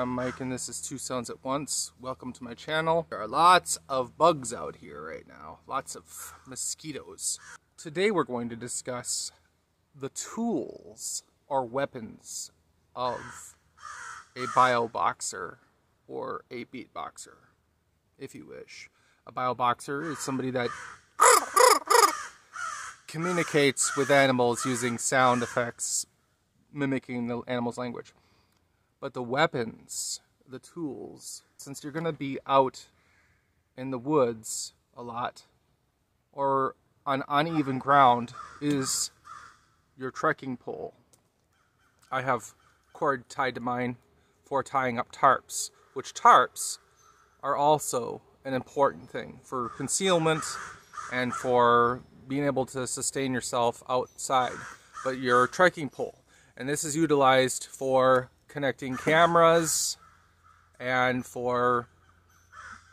I'm Mike and this is Two Sounds at Once. Welcome to my channel. There are lots of bugs out here right now. Lots of mosquitoes. Today we're going to discuss the tools or weapons of a bioboxer or a beatboxer, if you wish. A bioboxer is somebody that communicates with animals using sound effects, mimicking the animal's language. But the weapons, the tools, since you're going to be out in the woods a lot or on uneven ground, is your trekking pole. I have cord tied to mine for tying up tarps, which tarps are also an important thing for concealment and for being able to sustain yourself outside. But your trekking pole, and this is utilized for connecting cameras and for,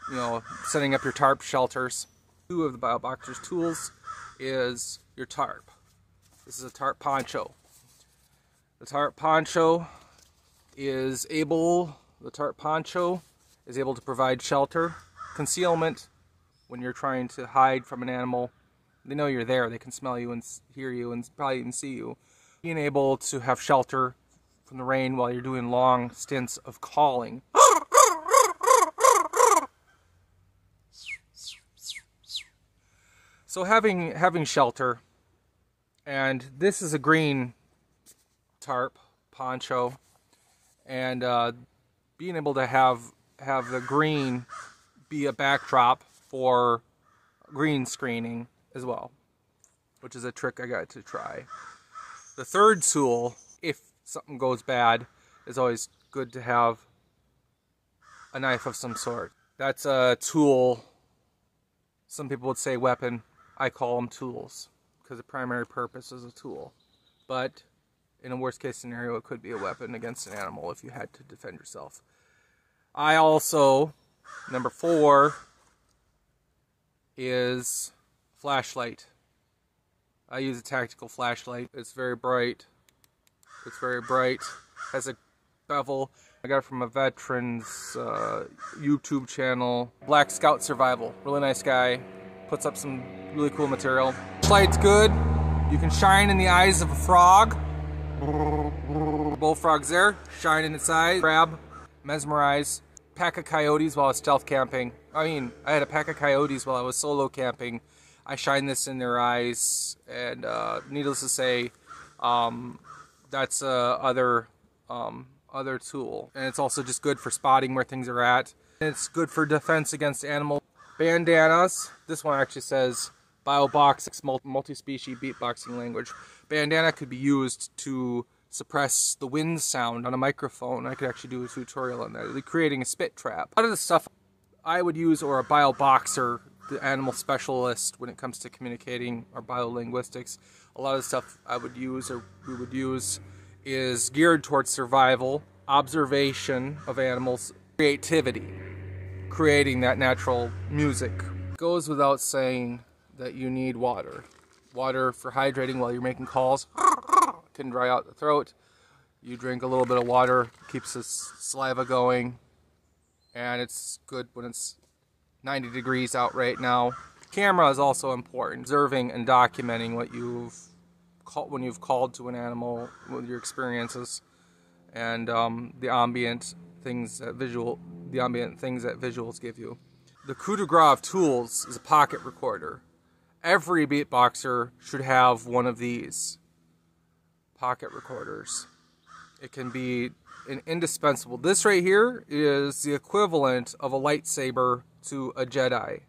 you know, setting up your tarp shelters. Two of the bioboxer's tools is your tarp. This is a tarp poncho. The tarp poncho is able, to provide shelter, concealment when you're trying to hide from an animal. They know you're there. They can smell you and hear you and probably even see you. Being able to have shelter from the rain while you're doing long stints of calling. So having shelter, and this is a green tarp poncho, and being able to have the green be a backdrop for green screening as well, which is a trick I got to try. The third tool, if something goes bad, it's always good to have a knife of some sort. That's a tool. Some people would say weapon. I call them tools because the primary purpose is a tool. But in a worst case scenario, it could be a weapon against an animal if you had to defend yourself. I also, number four, is flashlight. I use a tactical flashlight. It's very bright. Has a bevel. I got it from a veteran's YouTube channel, Black Scout Survival. Really nice guy. Puts up some really cool material. Light's good. You can shine in the eyes of a frog. Bullfrog's there. Shine in its eyes. Crab. Mesmerize. Pack of coyotes while I was stealth camping. I had a pack of coyotes while I was solo camping. I shine this in their eyes, and needless to say, that's other tool, and it's also just good for spotting where things are at. And it's good for defense against animals. Bandanas. This one actually says Bioboxer multi-species beatboxing language. Bandana could be used to suppress the wind sound on a microphone. I could actually do a tutorial on that, like creating a spit trap. A lot of the stuff I would use, or a bioboxer, the animal specialist when it comes to communicating or biolinguistics, a lot of the stuff I would use or we would use is geared towards survival, observation of animals, creativity, creating that natural music. It goes without saying that you need water. Water for hydrating while you're making calls. Can dry out the throat. You drink a little bit of water, keeps the saliva going, and it's good when it's 90 degrees out right now. Camera is also important. Observing and documenting what you've called, when you've called to an animal, with your experiences, and the ambient things that visuals give you. The coup de grace of tools is a pocket recorder. Every beatboxer should have one of these pocket recorders. It can be an indispensable. This right here is the equivalent of a lightsaber to a Jedi.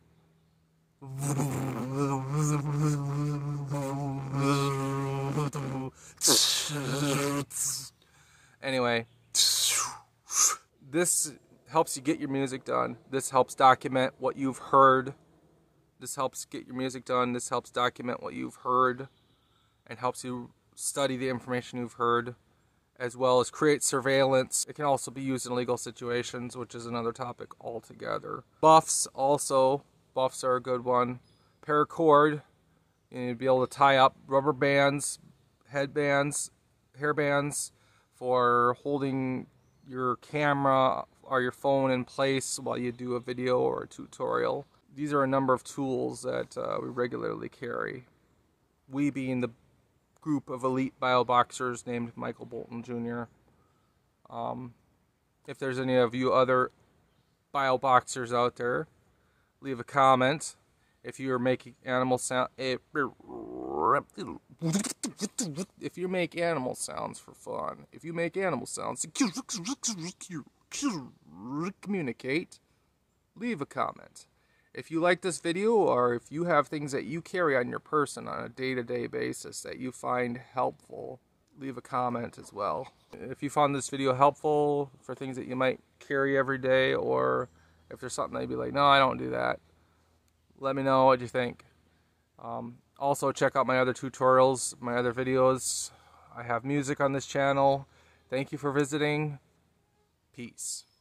Anyway, this helps you get your music done. This helps document what you've heard. This helps document what you've heard and helps you study the information you've heard, as well as create surveillance. It can also be used in illegal situations, which is another topic altogether. Buffs also. Buffs are a good one. Paracord. You'd be able to tie up rubber bands, headbands, hair bands for holding your camera or your phone in place while you do a video or a tutorial. These are a number of tools that we regularly carry. We being the group of elite bioboxers named Michael Bolton Jr. If there's any of you other bioboxers out there, leave a comment. If you make animal sounds for fun, if you make animal sounds, communicate, leave a comment. If you like this video, or if you have things that you carry on your person on a day-to-day basis that you find helpful, leave a comment as well. If you found this video helpful for things that you might carry every day, or if there's something that you'd be like, no, I don't do that, let me know what you think. Also, check out my other tutorials, my other videos. I have music on this channel. Thank you for visiting. Peace.